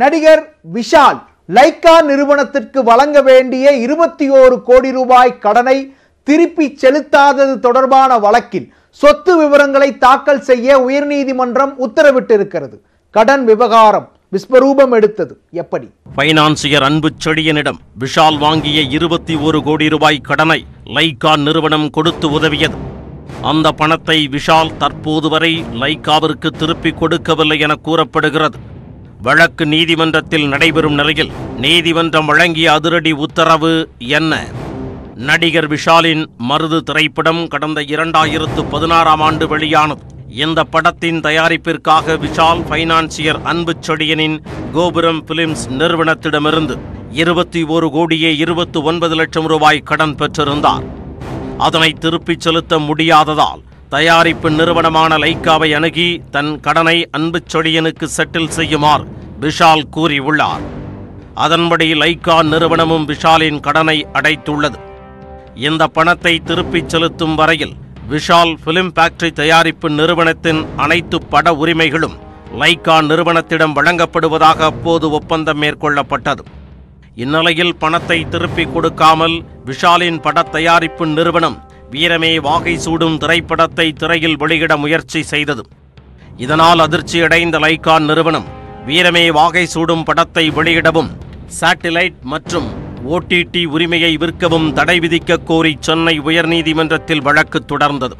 நடிகர் விஷால் லைக்கா நிறுவனத்திற்கு வழங்க வேண்டிய 21 கோடி ரூபாய் கடனை திருப்பி செலுத்தாதது தொடர்பான வழக்கில் சொத்து விவரங்களை தாக்கல் செய்ய உயர்நீதிமன்றம் உத்தரவிட்டிருக்கிறது. கடன் விவகாரம் விஸ்வரூபம் எடுத்தது எப்படி? பைனான்சியர் அன்பு செழியனிடம் விஷால் வாங்கிய 21 கோடி ரூபாய் கடனை லைக்கா நிறுவனம் கொடுத்து உதவியது. அந்த பணத்தை விஷால் தற்போது வரை லைக்காவிற்கு திருப்பிக் கொடுக்கவில்லை என கூறப்படுகிறது. வழக்கு நீதிமன்றத்தில் நடைபெறும் நிலையில் நீதிமன்றம் வழங்கிய அதிரடி உத்தரவு என்ன? நடிகர் விஷாலின் மருது திரைப்படம் கடந்த 2016 ஆண்டு வெளியானது. இந்த படத்தின் தயாரிப்பிற்காக விஷால் பைனான்சியர் அன்பு செழியனின் கோபுரம் பிலிம்ஸ் நிறுவனத்திடமிருந்து 21 கோடியே 29 லட்சம் ரூபாய் கடன் பெற்றிருந்தார். அதனை திருப்பிச் செலுத்த முடியாததால் தயாரிப்பு நிறுவனமான லைக்காவை அணுகி தன் கடனை அன்பு செழியனுக்கு செட்டில் செய்யுமாறு விஷால் கூறியுள்ளார். அதன்படி லைக்கா நிறுவனமும் விஷாலின் கடனை அடைத்துள்ளது. இந்த பணத்தை திருப்பிச் செலுத்தும் வரையில் விஷால் பிலிம் ஃபேக்டரி தயாரிப்பு நிறுவனத்தின் அனைத்து பட உரிமைகளும் லைக்கா நிறுவனத்திடம் வழங்கப்படுவதாக அப்போது ஒப்பந்தம் மேற்கொள்ளப்பட்டது. இந்நிலையில் பணத்தை திருப்பிக் கொடுக்காமல் விஷாலின் பட தயாரிப்பு நிறுவனம் வீரமே வாகை சூடும் திரைப்படத்தை திரையில் வெளியிட முயற்சி செய்தது. இதனால் அதிர்ச்சியடைந்த லைக்கா நிறுவனம் வீரமே வாகை சூடும் படத்தை வெளியிடவும் சேட்டிலைட் மற்றும் ஓடிடி உரிமையை விற்கவும் தடை விதிக்க கோரி சென்னை உயர்நீதிமன்றத்தில் வழக்கு தொடர்ந்தது.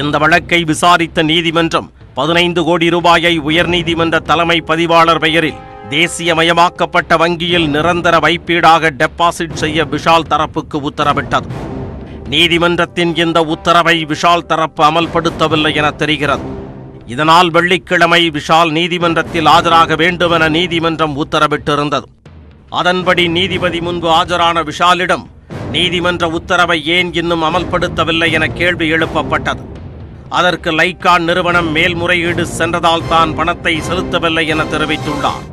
இந்த வழக்கை விசாரித்த நீதிமன்றம் 15 கோடி ரூபாயை உயர்நீதிமன்ற தலைமை பதிவாளர் பெயரில் தேசியமயமாக்கப்பட்ட வங்கியில் நிரந்தர வைப்பீடாக டெபாசிட் செய்ய விஷால் தரப்புக்கு உத்தரவிட்டது. நீதிமன்றத்தின் இந்த உத்தரவை விஷால் தரப்பு அமல்படுத்தவில்லை என தெரிகிறது. இதனால் வெள்ளிக்கிழமை விஷால் நீதிமன்றத்தில் ஆஜராக வேண்டுமென நீதிமன்றம் உத்தரவிட்டிருந்தது. அதன்படி நீதிபதி முன்பு ஆஜரான விஷாலிடம் நீதிமன்ற உத்தரவை ஏன் இன்னும் அமல்படுத்தவில்லை என கேள்வி எழுப்பப்பட்டது. அதற்கு லைக்கா நிறுவனம் மேல்முறையீடு சென்றதால் தான் பணத்தை செலுத்தவில்லை என தெரிவித்துள்ளார்.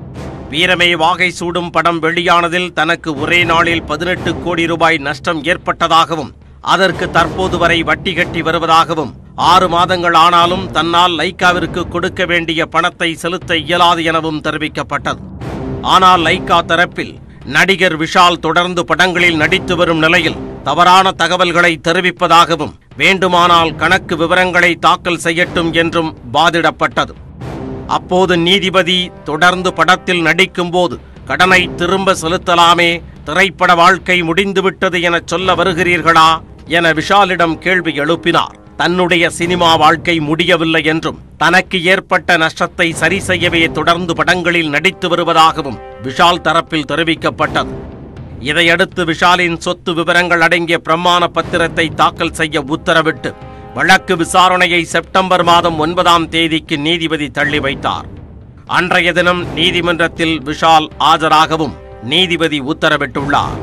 வீரமே வாகை சூடும் படம் வெளியானதில் தனக்கு ஒரே நாளில் 18 கோடி ரூபாய் நஷ்டம் ஏற்பட்டதாகவும் அதற்கு தற்போது வரை வட்டி கட்டி வருவதாகவும் 6 மாதங்கள் ஆனாலும் தன்னால் லைக்காவிற்கு கொடுக்க வேண்டிய பணத்தை செலுத்த இயலாது எனவும் தெரிவிக்கப்பட்டது. ஆனால் லைக்கா தரப்பில் நடிகர் விஷால் தொடர்ந்து படங்களில் நடித்து வரும் நிலையில் தவறான தகவல்களை தெரிவிப்பதாகவும் வேண்டுமானால் கணக்கு விவரங்களை தாக்கல் செய்யட்டும் என்றும் வாதிடப்பட்டது. அப்போது நீதிபதி தொடர்ந்து படத்தில் நடிக்கும்போது கடனை திரும்ப செலுத்தலாமே, திரைப்பட வாழ்க்கை முடிந்துவிட்டது என சொல்ல வருகிறீர்களா என விஷாலிடம் கேள்வி எழுப்பினார். தன்னுடைய சினிமா வாழ்க்கை முடியவில்லை என்றும் தனக்கு ஏற்பட்ட நஷ்டத்தை சரி செய்யவே தொடர்ந்து படங்களில் நடித்து வருவதாகவும் விஷால் தரப்பில் தெரிவிக்கப்பட்டது. இதையடுத்து விஷாலின் சொத்து விவரங்கள் அடங்கிய பிரமாண பத்திரத்தை தாக்கல் செய்ய உத்தரவிட்டு வழக்கு விசாரணையை செப்டம்பர் மாதம் 9ஆம் தேதிக்கு நீதிபதி தள்ளி வைத்தார். அன்றைய தினம் நீதிமன்றத்தில் விஷால் ஆஜராகவும் நீதிபதி உத்தரவிட்டுள்ளார்.